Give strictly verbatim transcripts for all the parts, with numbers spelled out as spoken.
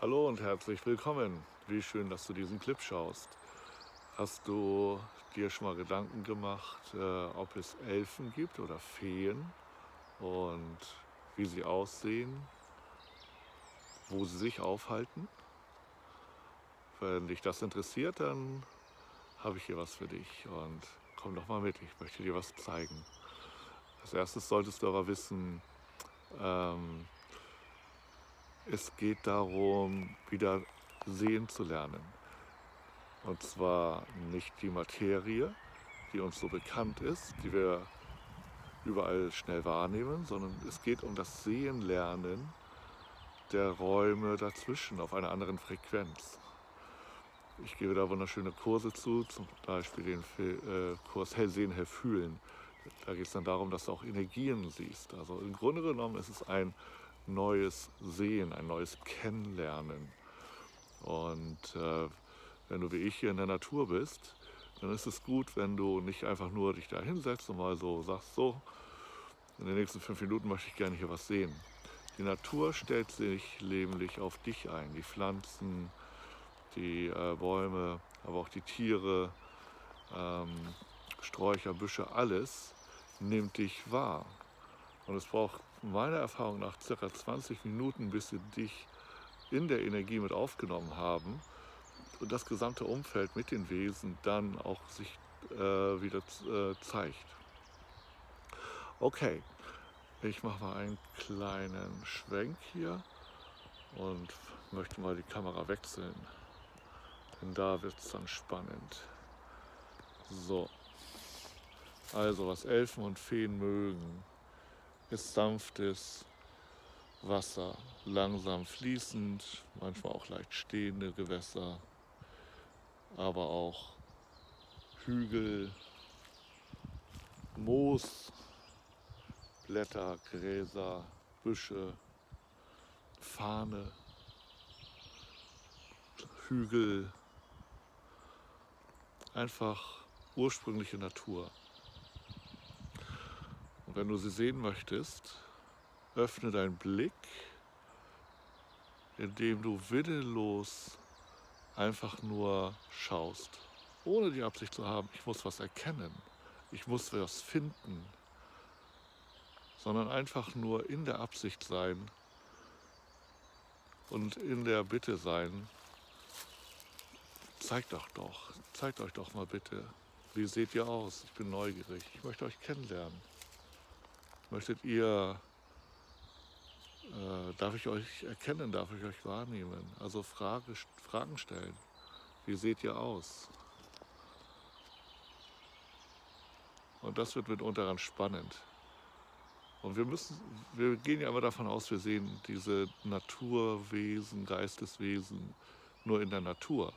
Hallo und herzlich willkommen. Wie schön, dass du diesen Clip schaust. Hast du dir schon mal Gedanken gemacht, äh, ob es Elfen gibt oder Feen und wie sie aussehen, wo sie sich aufhalten? Wenn dich das interessiert, dann habe ich hier was für dich und komm doch mal mit, ich möchte dir was zeigen. Als erstes solltest du aber wissen, ähm, es geht darum, wieder sehen zu lernen. Und zwar nicht die Materie, die uns so bekannt ist, die wir überall schnell wahrnehmen, sondern es geht um das Sehenlernen der Räume dazwischen auf einer anderen Frequenz. Ich gebe da wunderschöne Kurse zu, zum Beispiel den Kurs Hellsehen, Hellfühlen. Da geht es dann darum, dass du auch Energien siehst. Also im Grunde genommen ist es ein neues Sehen, ein neues Kennenlernen. Und äh, wenn du wie ich hier in der Natur bist, dann ist es gut, wenn du nicht einfach nur dich da hinsetzt und mal so sagst, so, in den nächsten fünf Minuten möchte ich gerne hier was sehen. Die Natur stellt sich nämlich auf dich ein. Die Pflanzen, die äh, Bäume, aber auch die Tiere, ähm, Sträucher, Büsche, alles nimmt dich wahr. Und es braucht meiner Erfahrung nach circa zwanzig Minuten, bis sie dich in der Energie mit aufgenommen haben und das gesamte Umfeld mit den Wesen dann auch sich äh, wieder äh, zeigt. Okay, ich mache mal einen kleinen Schwenk hier und möchte mal die Kamera wechseln, denn da wird es dann spannend. So, also was Elfen und Feen mögen, ist sanftes Wasser, langsam fließend, manchmal auch leicht stehende Gewässer, aber auch Hügel, Moos, Blätter, Gräser, Büsche, Fahne, Hügel, einfach ursprüngliche Natur. Und wenn du sie sehen möchtest, öffne deinen Blick, indem du willenlos einfach nur schaust, ohne die Absicht zu haben, ich muss was erkennen, ich muss was finden, sondern einfach nur in der Absicht sein und in der Bitte sein, zeigt doch doch, zeigt euch doch mal bitte, wie seht ihr aus, ich bin neugierig, ich möchte euch kennenlernen. Möchtet ihr, äh, darf ich euch erkennen, darf ich euch wahrnehmen? Also Frage, Fragen stellen. Wie seht ihr aus? Und das wird mitunter ganz spannend. Und wir müssen, wir gehen ja immer davon aus, wir sehen diese Naturwesen, Geisteswesen nur in der Natur.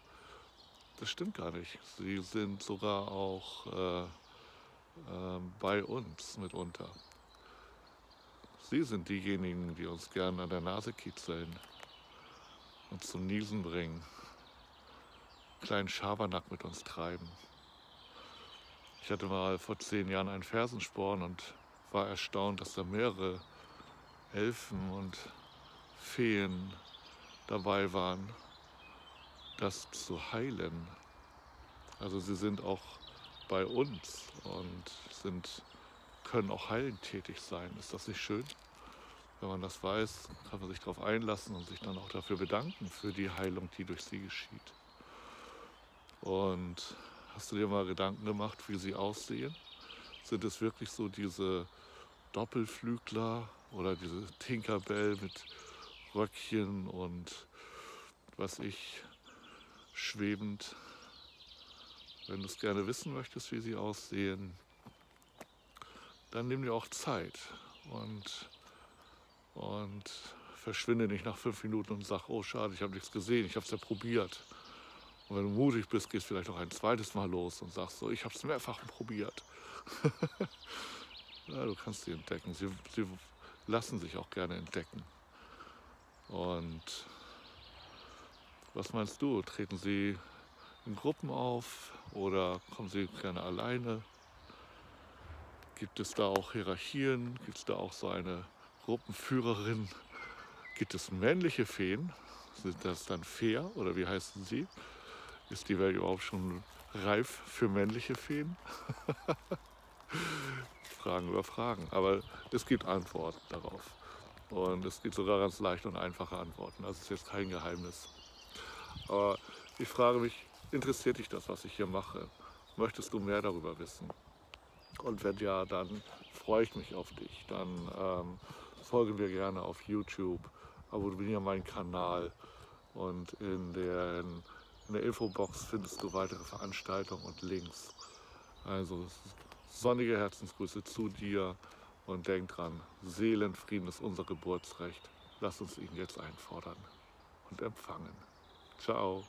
Das stimmt gar nicht. Sie sind sogar auch äh, äh, bei uns mitunter. Sie sind diejenigen, die uns gerne an der Nase kitzeln und zum Niesen bringen, einen kleinen Schabernack mit uns treiben. Ich hatte mal vor zehn Jahren einen Fersensporn und war erstaunt, dass da mehrere Elfen und Feen dabei waren, das zu heilen. Also sie sind auch bei uns und sind können auch heilend tätig sein. Ist das nicht schön? Wenn man das weiß, kann man sich darauf einlassen und sich dann auch dafür bedanken, für die Heilung, die durch sie geschieht. Und hast du dir mal Gedanken gemacht, wie sie aussehen? Sind es wirklich so diese Doppelflügler oder diese Tinkerbell mit Röckchen und was ich, schwebend? Wenn du es gerne wissen möchtest, wie sie aussehen, dann nimm dir auch Zeit und, und verschwinde nicht nach fünf Minuten und sag, oh schade, ich habe nichts gesehen, ich habe es ja probiert. Und wenn du mutig bist, gehst du vielleicht noch ein zweites Mal los und sagst so, ich habe es mehrfach probiert. Ja, du kannst sie entdecken, sie, sie lassen sich auch gerne entdecken. Und was meinst du, treten sie in Gruppen auf oder kommen sie gerne alleine? Gibt es da auch Hierarchien? Gibt es da auch so eine Gruppenführerin? Gibt es männliche Feen? Sind das dann fair oder wie heißen sie? Ist die Welt überhaupt schon reif für männliche Feen? Fragen über Fragen, aber es gibt Antworten darauf. Und es gibt sogar ganz leichte und einfache Antworten. Das ist jetzt kein Geheimnis. Aber ich frage mich, interessiert dich das, was ich hier mache? Möchtest du mehr darüber wissen? Und wenn ja, dann freue ich mich auf dich. Dann ähm, folge mir gerne auf YouTube, abonniere meinen Kanal. Und in der, in der Infobox findest du weitere Veranstaltungen und Links. Also sonnige Herzensgrüße zu dir. Und denk dran, Seelenfrieden ist unser Geburtsrecht. Lass uns ihn jetzt einfordern und empfangen. Ciao.